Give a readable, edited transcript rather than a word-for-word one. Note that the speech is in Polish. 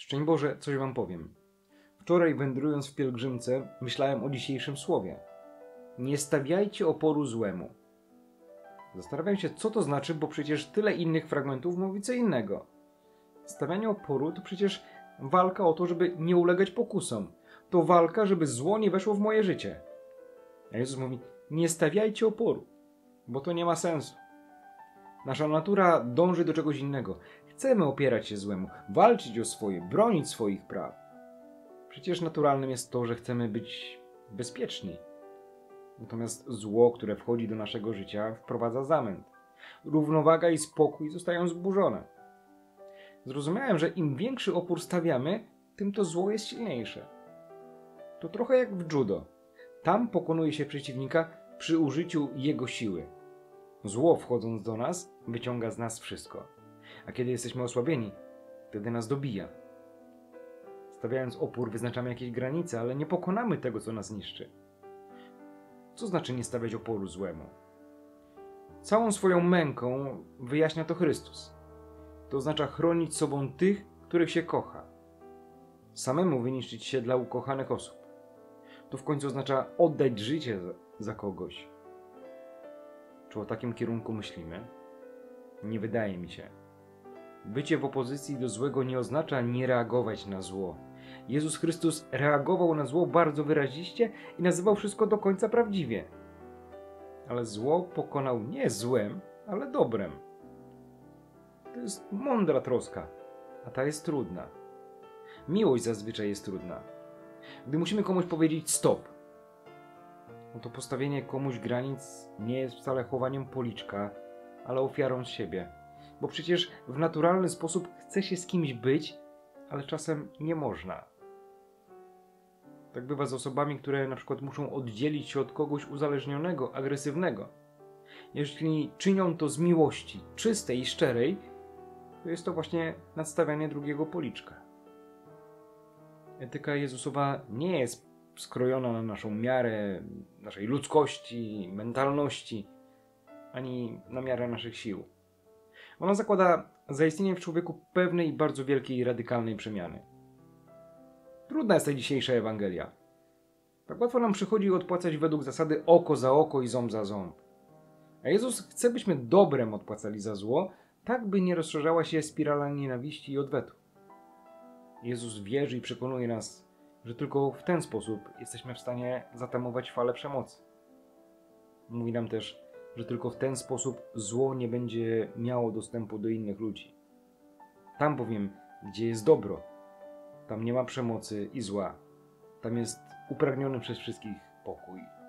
Szczęść Boże, coś wam powiem. Wczoraj, wędrując w pielgrzymce, myślałem o dzisiejszym słowie. Nie stawiajcie oporu złemu. Zastanawiam się, co to znaczy, bo przecież tyle innych fragmentów mówi co innego. Stawianie oporu to przecież walka o to, żeby nie ulegać pokusom. To walka, żeby zło nie weszło w moje życie. A Jezus mówi, nie stawiajcie oporu, bo to nie ma sensu. Nasza natura dąży do czegoś innego. Chcemy opierać się złemu, walczyć o swoje, bronić swoich praw. Przecież naturalnym jest to, że chcemy być bezpieczni. Natomiast zło, które wchodzi do naszego życia, wprowadza zamęt. Równowaga i spokój zostają zburzone. Zrozumiałem, że im większy opór stawiamy, tym to zło jest silniejsze. To trochę jak w judo. Tam pokonuje się przeciwnika przy użyciu jego siły. Zło, wchodząc do nas, wyciąga z nas wszystko. A kiedy jesteśmy osłabieni, wtedy nas dobija. Stawiając opór, wyznaczamy jakieś granice, ale nie pokonamy tego, co nas niszczy. Co znaczy nie stawiać oporu złemu? Całą swoją męką wyjaśnia to Chrystus. To oznacza chronić sobą tych, których się kocha. Samemu wyniszczyć się dla ukochanych osób. To w końcu oznacza oddać życie za kogoś. Czy o takim kierunku myślimy? Nie wydaje mi się. Bycie w opozycji do złego nie oznacza nie reagować na zło. Jezus Chrystus reagował na zło bardzo wyraziście i nazywał wszystko do końca prawdziwie. Ale zło pokonał nie złem, ale dobrem. To jest mądra troska, a ta jest trudna. Miłość zazwyczaj jest trudna. Gdy musimy komuś powiedzieć stop, no to postawienie komuś granic nie jest wcale chowaniem policzka, ale ofiarą siebie. Bo przecież w naturalny sposób chce się z kimś być, ale czasem nie można. Tak bywa z osobami, które na przykład muszą oddzielić się od kogoś uzależnionego, agresywnego. Jeśli czynią to z miłości, czystej i szczerej, to jest to właśnie nadstawianie drugiego policzka. Etyka Jezusowa nie jest skrojona na naszą miarę, naszej ludzkości, mentalności, ani na miarę naszych sił. Ona zakłada zaistnienie w człowieku pewnej, bardzo wielkiej i radykalnej przemiany. Trudna jest ta dzisiejsza Ewangelia. Tak łatwo nam przychodzi odpłacać według zasady oko za oko i ząb za ząb. A Jezus chce, byśmy dobrem odpłacali za zło, tak by nie rozszerzała się spirala nienawiści i odwetu. Jezus wierzy i przekonuje nas, że tylko w ten sposób jesteśmy w stanie zatamować falę przemocy. Mówi nam też, że tylko w ten sposób zło nie będzie miało dostępu do innych ludzi. Tam bowiem, gdzie jest dobro, tam nie ma przemocy i zła. Tam jest upragniony przez wszystkich pokój.